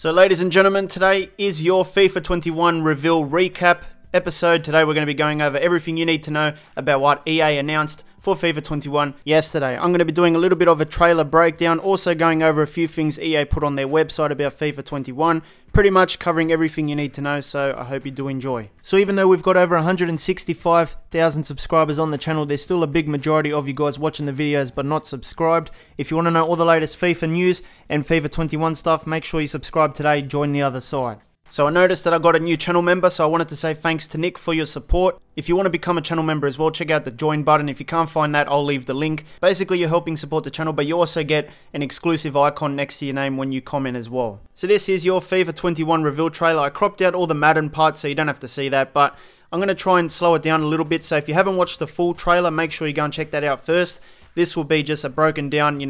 So ladies and gentlemen, today is your FIFA 21 reveal recap episode. Today we're going to be going over everything you need to know about what EA announced for FIFA 21 yesterday. I'm going to be doing a little bit of a trailer breakdown, also going over a few things EA put on their website about FIFA 21, pretty much covering everything you need to know, so I hope you do enjoy. So even though we've got over 165,000 subscribers on the channel, there's still a big majority of you guys watching the videos but not subscribed. If you want to know all the latest FIFA news and FIFA 21 stuff, make sure you subscribe today, join the other side. So I noticed that I got a new channel member, so I wanted to say thanks to Nick for your support. If you want to become a channel member as well, check out the join button. If you can't find that, I'll leave the link. Basically, you're helping support the channel, but you also get an exclusive icon next to your name when you comment as well. So this is your FIFA 21 reveal trailer. I cropped out all the Madden parts, so you don't have to see that, but I'm going to try and slow it down a little bit. So if you haven't watched the full trailer, make sure you go and check that out first. This will be just a broken down,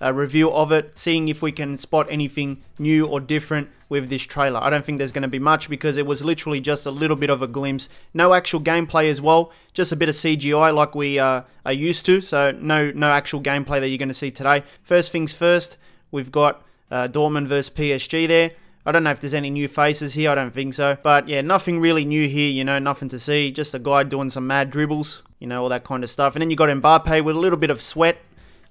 a review of it, seeing if we can spot anything new or different with this trailer. I don't think there's going to be much because it was literally just a little bit of a glimpse. No actual gameplay as well, just a bit of CGI like we are used to, so no actual gameplay that you're going to see today. First things first, we've got Dortmund versus PSG there. I don't know if there's any new faces here, I don't think so. But yeah, nothing really new here, nothing to see, just a guy doing some mad dribbles. All that kind of stuff. And then you got Mbappe with a little bit of sweat.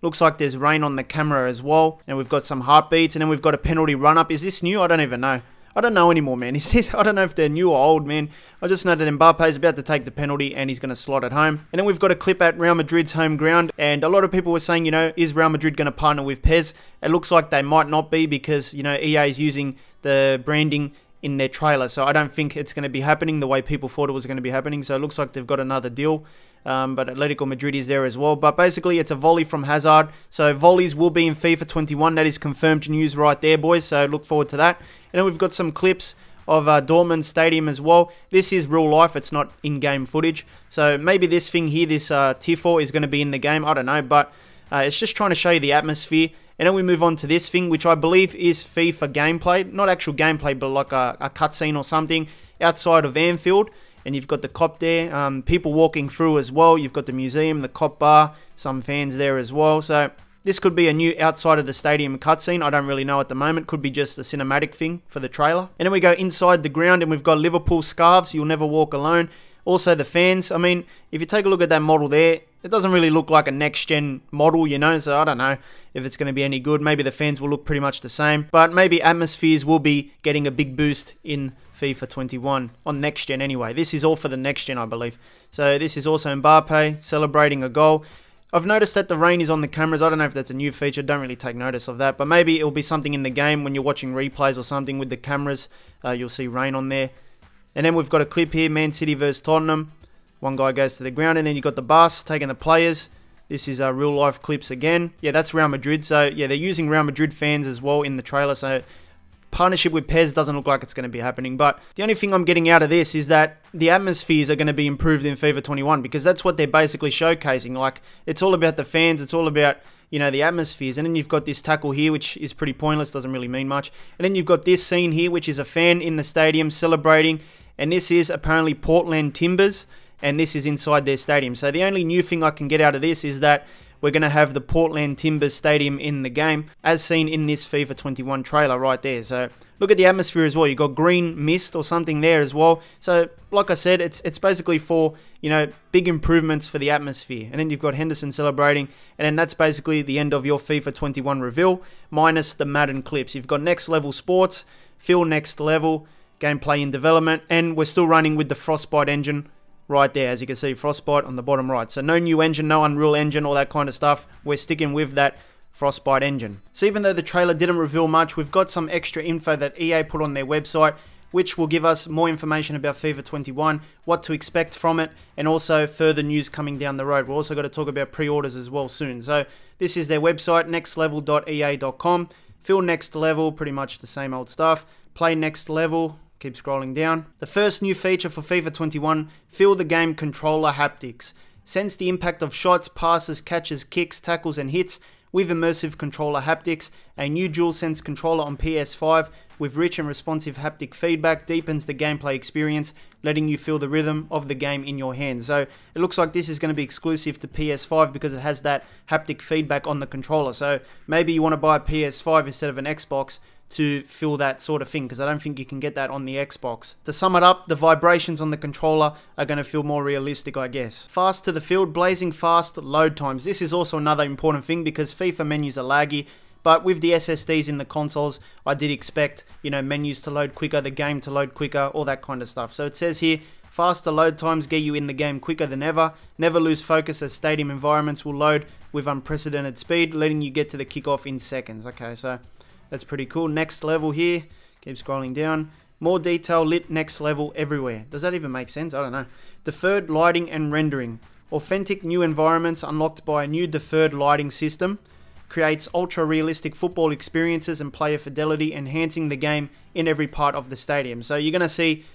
Looks like there's rain on the camera as well. And we've got some heartbeats. And then we've got a penalty run-up. Is this new? I don't even know. I don't know anymore, man. Is this? I don't know if they're new or old, man. I just know that Mbappe's about to take the penalty and he's going to slot it home. And then we've got a clip at Real Madrid's home ground. And a lot of people were saying, is Real Madrid going to partner with PES? It looks like they might not be because, EA is using the branding in their trailer. So I don't think it's going to be happening the way people thought it was going to be happening. So it looks like they've got another deal. But Atletico Madrid is there as well. But basically, it's a volley from Hazard. So volleys will be in FIFA 21. That is confirmed news right there, boys. So look forward to that. And then we've got some clips of Dortmund Stadium as well. This is real life. It's not in-game footage. So maybe this thing here, this T4 is going to be in the game. I don't know. But it's just trying to show you the atmosphere. And then we move on to this thing, which I believe is FIFA gameplay. Not actual gameplay, but like a cutscene or something outside of Anfield. And you've got the cop there, people walking through as well. You've got the museum, the cop bar, some fans there as well. So this could be a new outside of the stadium cutscene. I don't really know at the moment. Could be just a cinematic thing for the trailer. And then we go inside the ground and we've got Liverpool scarves. You'll never walk alone. Also the fans. I mean, if you take a look at that model there, it doesn't really look like a next-gen model, so I don't know if it's going to be any good. Maybe the fans will look pretty much the same, but maybe atmospheres will be getting a big boost in FIFA 21, on next-gen anyway. This is all for the next-gen, I believe. So this is also Mbappe celebrating a goal. I've noticed that the rain is on the cameras. I don't know if that's a new feature. Don't really take notice of that, but maybe it'll be something in the game when you're watching replays or something with the cameras. You'll see rain on there. And then we've got a clip here, Man City versus Tottenham. One guy goes to the ground, and then you've got the bus taking the players. This is real-life clips again. Yeah, that's Real Madrid. So, yeah, they're using Real Madrid fans as well in the trailer. So, partnership with PES doesn't look like it's going to be happening. But the only thing I'm getting out of this is that the atmospheres are going to be improved in FIFA 21 because that's what they're basically showcasing. Like, it's all about the fans. It's all about, the atmospheres. And then you've got this tackle here, which is pretty pointless. Doesn't really mean much. And then you've got this scene here, which is a fan in the stadium celebrating. And this is apparently Portland Timbers. And this is inside their stadium. So the only new thing I can get out of this is that we're going to have the Portland Timbers Stadium in the game, as seen in this FIFA 21 trailer right there. So look at the atmosphere as well. You've got green mist or something there as well. So like I said, it's basically for, big improvements for the atmosphere. And then you've got Henderson celebrating. And then that's basically the end of your FIFA 21 reveal, minus the Madden clips. You've got Next Level Sports, Phil Next Level, Gameplay in Development. And we're still running with the Frostbite engine. Right there, as you can see, Frostbite on the bottom right. So no new engine, no Unreal Engine, all that kind of stuff. We're sticking with that Frostbite engine. So even though the trailer didn't reveal much, we've got some extra info that EA put on their website, which will give us more information about FIFA 21, what to expect from it, and also further news coming down the road. We're also going to talk about pre-orders as well soon. So this is their website, nextlevel.ea.com. Fill Next Level, pretty much the same old stuff. Play Next Level. Keep scrolling down. The first new feature for FIFA 21, feel the game controller haptics. Sense the impact of shots, passes, catches, kicks, tackles and hits with immersive controller haptics. A new DualSense controller on PS5 with rich and responsive haptic feedback deepens the gameplay experience, letting you feel the rhythm of the game in your hands. So it looks like this is going to be exclusive to PS5 because it has that haptic feedback on the controller. So maybe you want to buy a PS5 instead of an Xbox to feel that sort of thing, because I don't think you can get that on the Xbox. To sum it up, the vibrations on the controller are going to feel more realistic, I guess. Fast to the field, blazing fast load times. This is also another important thing because FIFA menus are laggy, but with the SSDs in the consoles, I did expect, you know, menus to load quicker, the game to load quicker, all that kind of stuff. So it says here, faster load times get you in the game quicker than ever. Never lose focus as stadium environments will load with unprecedented speed, letting you get to the kickoff in seconds. Okay, so that's pretty cool. Next level here. Keep scrolling down. More detail lit next level everywhere. Does that even make sense? I don't know. Deferred lighting and rendering. Authentic new environments unlocked by a new deferred lighting system. Creates ultra-realistic football experiences and player fidelity, enhancing the game in every part of the stadium. So you're going to see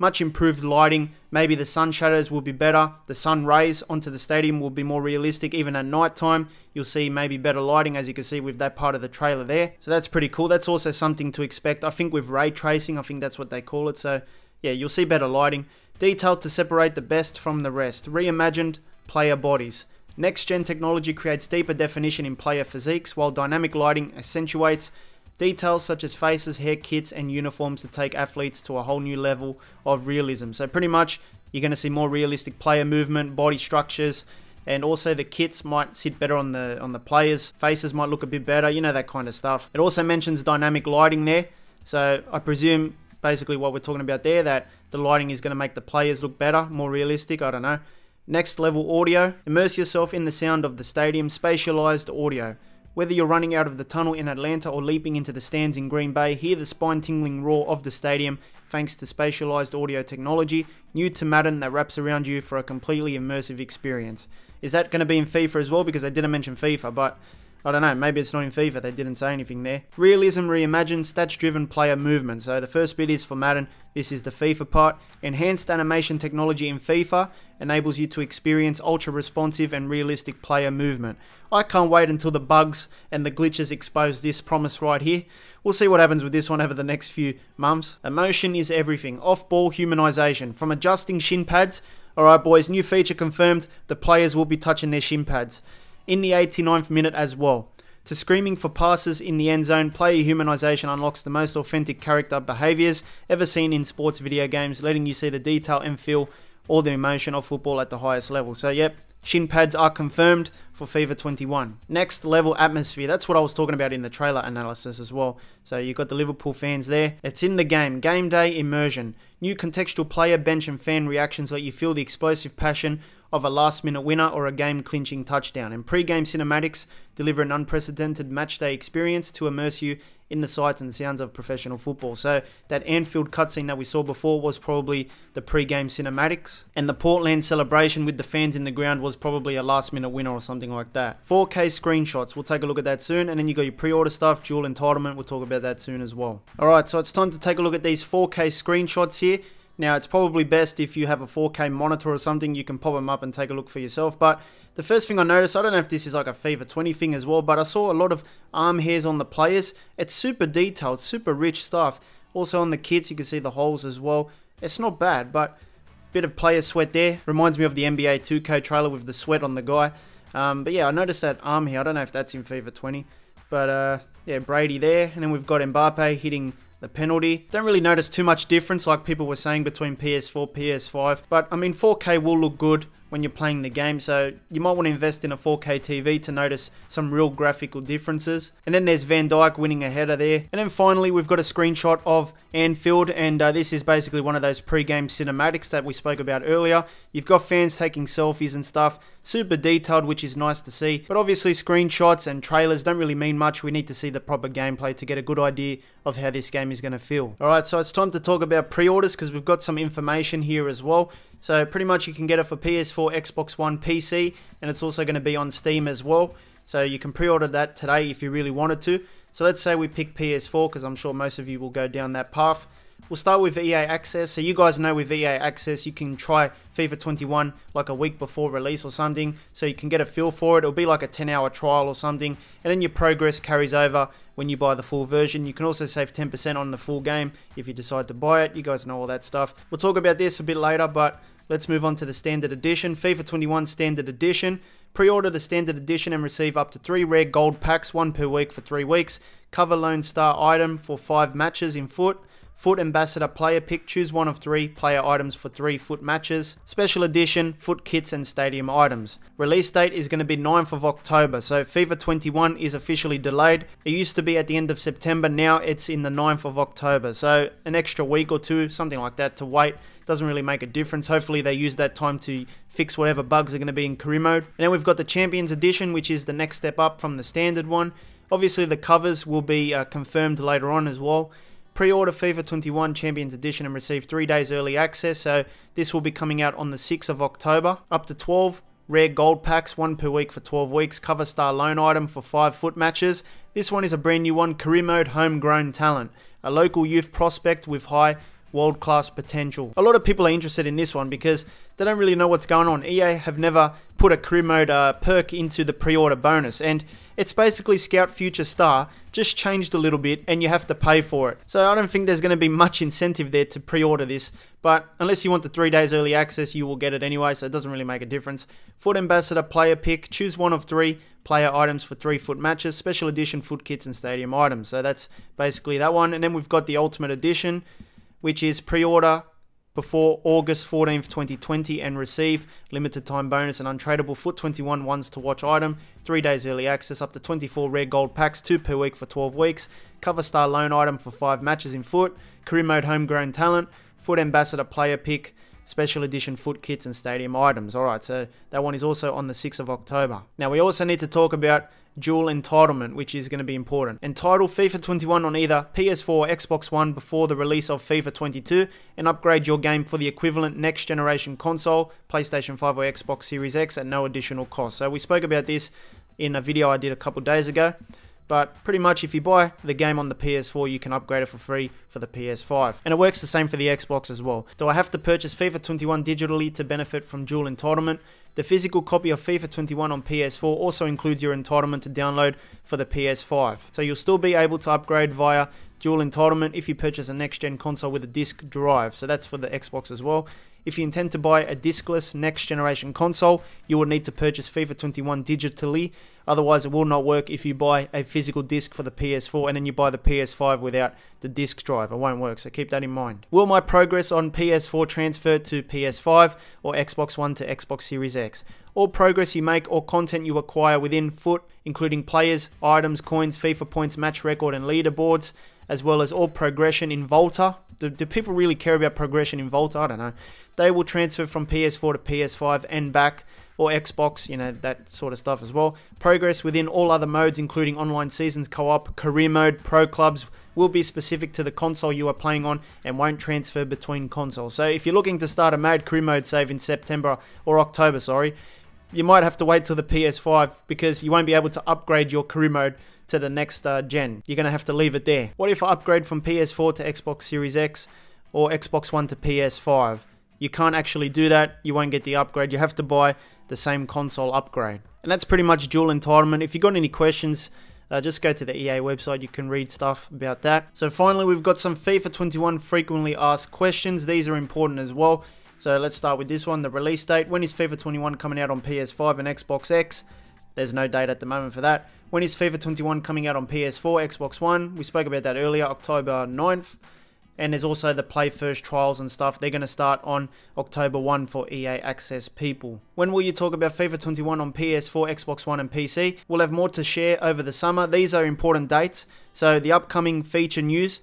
much improved lighting. Maybe the sun shadows will be better. The sun rays onto the stadium will be more realistic. Even at night time, you'll see maybe better lighting, as you can see with that part of the trailer there. So that's pretty cool. That's also something to expect. I think with ray tracing, I think that's what they call it. So yeah, you'll see better lighting. Detailed to separate the best from the rest. Reimagined player bodies. Next-gen technology creates deeper definition in player physiques, while dynamic lighting accentuates details such as faces, hair, kits, and uniforms to take athletes to a whole new level of realism. So pretty much, you're going to see more realistic player movement, body structures, and also the kits might sit better on the players. Faces might look a bit better, you know, that kind of stuff. It also mentions dynamic lighting there, so I presume basically what we're talking about there, that the lighting is going to make the players look better, more realistic, I don't know. Next level audio. Immerse yourself in the sound of the stadium. Spatialized audio. Whether you're running out of the tunnel in Atlanta or leaping into the stands in Green Bay, hear the spine-tingling roar of the stadium thanks to spatialized audio technology, new to Madden, that wraps around you for a completely immersive experience. Is that going to be in FIFA as well? Because they didn't mention FIFA, but I don't know, maybe it's not in FIFA, they didn't say anything there. Realism reimagined, stats-driven player movement. So the first bit is for Madden, this is the FIFA part. Enhanced animation technology in FIFA enables you to experience ultra-responsive and realistic player movement. I can't wait until the bugs and the glitches expose this promise right here. We'll see what happens with this one over the next few months. Emotion is everything. Off-ball humanization. From adjusting shin pads, alright boys, new feature confirmed, the players will be touching their shin pads in the 89th minute as well, to screaming for passes in the end zone. Player humanization unlocks the most authentic character behaviors ever seen in sports video games, letting you see the detail and feel all the emotion of football at the highest level. So yep, shin pads are confirmed for FIFA 21. Next level atmosphere, that's what I was talking about in the trailer analysis as well. So you've got the Liverpool fans there. It's in the game. Game day immersion. New contextual player, bench and fan reactions let you feel the explosive passion of a last-minute winner or a game-clinching touchdown. And pre-game cinematics deliver an unprecedented matchday experience to immerse you in the sights and sounds of professional football. So that Anfield cutscene that we saw before was probably the pre-game cinematics. And the Portland celebration with the fans in the ground was probably a last-minute winner or something like that. 4K screenshots, we'll take a look at that soon. And then you got your pre-order stuff, dual entitlement, we'll talk about that soon as well. Alright, so it's time to take a look at these 4K screenshots here. Now, it's probably best if you have a 4K monitor or something, you can pop them up and take a look for yourself. But the first thing I noticed, I don't know if this is like a FIFA 20 thing as well, but I saw a lot of arm hairs on the players. It's super detailed, super rich stuff. Also on the kits, you can see the holes as well. It's not bad, but a bit of player sweat there. Reminds me of the NBA 2K trailer with the sweat on the guy. But yeah, I noticed that arm hair. I don't know if that's in FIFA 20. But yeah, Brady there. And then we've got Mbappe hitting the penalty. Don't really notice too much difference like people were saying between PS4, PS5, but I mean 4K will look good when you're playing the game, so you might want to invest in a 4K TV to notice some real graphical differences. And then there's Van Dijk winning a header there. And then finally we've got a screenshot of Anfield, and this is basically one of those pre-game cinematics that we spoke about earlier. You've got fans taking selfies and stuff, super detailed, which is nice to see, but obviously screenshots and trailers don't really mean much. We need to see the proper gameplay to get a good idea of how this game is going to feel. Alright, so it's time to talk about pre-orders because we've got some information here as well. So pretty much you can get it for PS4, Xbox One, PC, and it's also going to be on Steam as well. So you can pre-order that today if you really wanted to. So let's say we pick PS4 because I'm sure most of you will go down that path. We'll start with EA Access. So you guys know with EA Access you can try FIFA 21 like a week before release or something, so you can get a feel for it. It'll be like a 10-hour trial or something, and then your progress carries over when you buy the full version. You can also save 10% on the full game if you decide to buy it. You guys know all that stuff. We'll talk about this a bit later, but let's move on to the Standard Edition. FIFA 21 Standard Edition. Pre-order the standard edition and receive up to 3 rare gold packs, one per week for 3 weeks. Cover Lone Star item for 5 matches in foot. Foot Ambassador player pick, choose one of 3 player items for 3 foot matches. Special edition, foot kits and stadium items. Release date is going to be 9th of October, so FIFA 21 is officially delayed. It used to be at the end of September, now it's in the 9th of October. So an extra week or 2, something like that to wait. Doesn't really make a difference. Hopefully they use that time to fix whatever bugs are going to be in career mode. And then we've got the Champions Edition, which is the next step up from the standard one. Obviously the covers will be confirmed later on as well. Pre-order FIFA 21 Champions Edition and receive 3 days early access, so this will be coming out on the 6th of October. Up to 12 rare gold packs, one per week for 12 weeks, cover star loan item for 5 foot matches. This one is a brand new one, career mode homegrown talent, a local youth prospect with high world-class potential. A lot of people are interested in this one because they don't really know what's going on. EA have never put a career mode perk into the pre-order bonus, and it's basically Scout Future Star, just changed a little bit and you have to pay for it. So I don't think there's going to be much incentive there to pre-order this, but unless you want the 3 days early access, you will get it anyway, so it doesn't really make a difference. Foot Ambassador player pick, choose one of 3 player items for 3 foot matches, special edition foot kits and stadium items. So that's basically that one. And then we've got the Ultimate Edition, which is pre-order before August 14th, 2020 and receive limited time bonus and untradeable foot 21 ones to watch item, 3 days early access, up to 24 rare gold packs, 2 per week for 12 weeks, cover star loan item for 5 matches in foot, career mode homegrown talent, foot ambassador player pick, special edition foot kits and stadium items. Alright, so that one is also on the 6th of October. Now we also need to talk about dual entitlement, which is going to be important. Entitle FIFA 21 on either PS4 or Xbox One before the release of FIFA 22 and upgrade your game for the equivalent next generation console, PlayStation 5 or Xbox Series X at no additional cost. So we spoke about this in a video I did a couple days ago, but pretty much if you buy the game on the PS4, you can upgrade it for free for the PS5. And it works the same for the Xbox as well. Do I have to purchase FIFA 21 digitally to benefit from dual entitlement? The physical copy of FIFA 21 on PS4 also includes your entitlement to download for the PS5. So you'll still be able to upgrade via dual entitlement if you purchase a next-gen console with a disc drive. So that's for the Xbox as well. If you intend to buy a discless next-generation console, you will need to purchase FIFA 21 digitally. Otherwise, it will not work if you buy a physical disc for the PS4 and then you buy the PS5 without the disc drive. It won't work, so keep that in mind. Will my progress on PS4 transfer to PS5 or Xbox One to Xbox Series X? All progress you make or content you acquire within FUT, including players, items, coins, FIFA points, match record, and leaderboards, as well as all progression in Volta. Do people really care about progression in Volta? I don't know. They will transfer from PS4 to PS5 and back, or Xbox, you know, that sort of stuff as well. Progress within all other modes, including online seasons, co-op, career mode, pro clubs, will be specific to the console you are playing on and won't transfer between consoles. So if you're looking to start a mad career mode save in September or October, sorry, you might have to wait till the PS5 because you won't be able to upgrade your career mode to the next gen. You're going to have to leave it there. What if I upgrade from PS4 to Xbox Series X or Xbox One to PS5? You can't actually do that. You won't get the upgrade. You have to buy the same console upgrade. And that's pretty much dual entitlement. If you've got any questions, just go to the EA website, you can read stuff about that. So finally, we've got some FIFA 21 frequently asked questions. These are important as well. So let's start with this one, the release date. When is FIFA 21 coming out on PS5 and Xbox X? There's no date at the moment for that. When is FIFA 21 coming out on PS4, Xbox One? We spoke about that earlier, October 9th. And there's also the play first trials and stuff. They're going to start on October 1 for EA Access people. When will you talk about FIFA 21 on PS4, Xbox One and PC? We'll have more to share over the summer. These are important dates. So the upcoming feature news,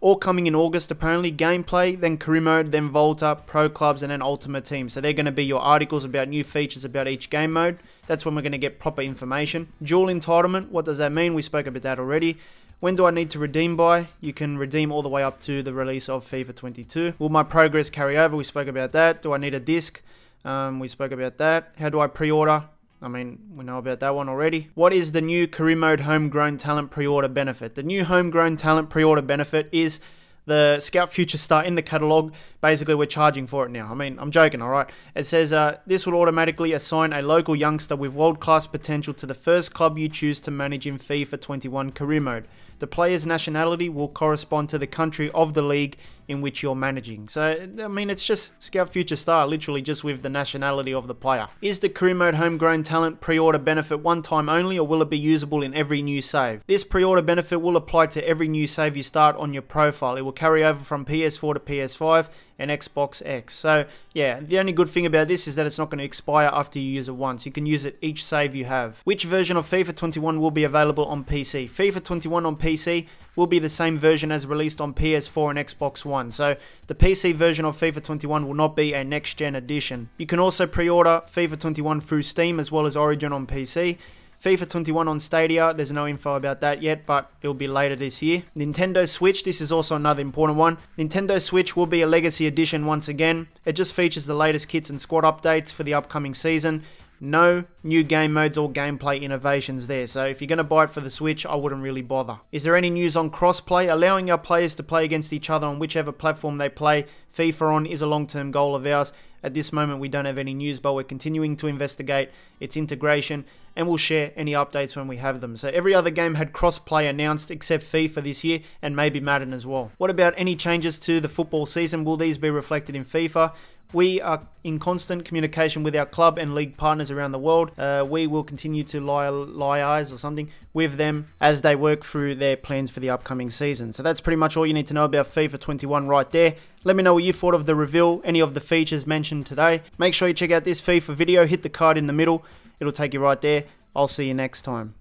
all coming in August apparently. Gameplay, then career mode, then Volta, pro clubs and then Ultimate Team. So they're going to be your articles about new features about each game mode. That's when we're going to get proper information. Dual entitlement, what does that mean? We spoke about that already. When do I need to redeem by? You can redeem all the way up to the release of FIFA 22. Will my progress carry over? We spoke about that. Do I need a disc? We spoke about that. How do I pre-order? I mean, we know about that one already. What is the new career mode homegrown talent pre-order benefit? The new homegrown talent pre-order benefit is the Scout Future Star in the catalog. Basically, we're charging for it now. I mean, I'm joking, all right? It says, this will automatically assign a local youngster with world-class potential to the first club you choose to manage in FIFA 21 career mode. the player's nationality will correspond to the country of the league in which you're managing. So, I mean, it's just Scout Future Star, literally just with the nationality of the player. Is the career mode homegrown talent pre-order benefit one time only, or will it be usable in every new save? This pre-order benefit will apply to every new save you start on your profile. It will carry over from PS4 to PS5 and Xbox X. So yeah, the only good thing about this is that it's not going to expire after you use it once. You can use it each save you have. Which version of FIFA 21 will be available on PC? FIFA 21 on PC will be the same version as released on PS4 and Xbox One. So the PC version of FIFA 21 will not be a next-gen edition. You can also pre-order FIFA 21 through Steam as well as Origin on PC. FIFA 21 on Stadia, there's no info about that yet, but it'll be later this year. Nintendo Switch, this is also another important one. Nintendo Switch will be a legacy edition once again. It just features the latest kits and squad updates for the upcoming season. No new game modes or gameplay innovations there, so if you're going to buy it for the Switch, I wouldn't really bother. Is there any news on crossplay? Allowing our players to play against each other on whichever platform they play FIFA on is a long-term goal of ours. At this moment, we don't have any news, but we're continuing to investigate its integration, and we'll share any updates when we have them. So every other game had cross-play announced except FIFA this year, and maybe Madden as well. What about any changes to the football season? Will these be reflected in FIFA? We are in constant communication with our club and league partners around the world. We will continue to liaise or something with them as they work through their plans for the upcoming season. So that's pretty much all you need to know about FIFA 21 right there. Let me know what you thought of the reveal, any of the features mentioned today. Make sure you check out this FIFA video, hit the card in the middle, it'll take you right there. I'll see you next time.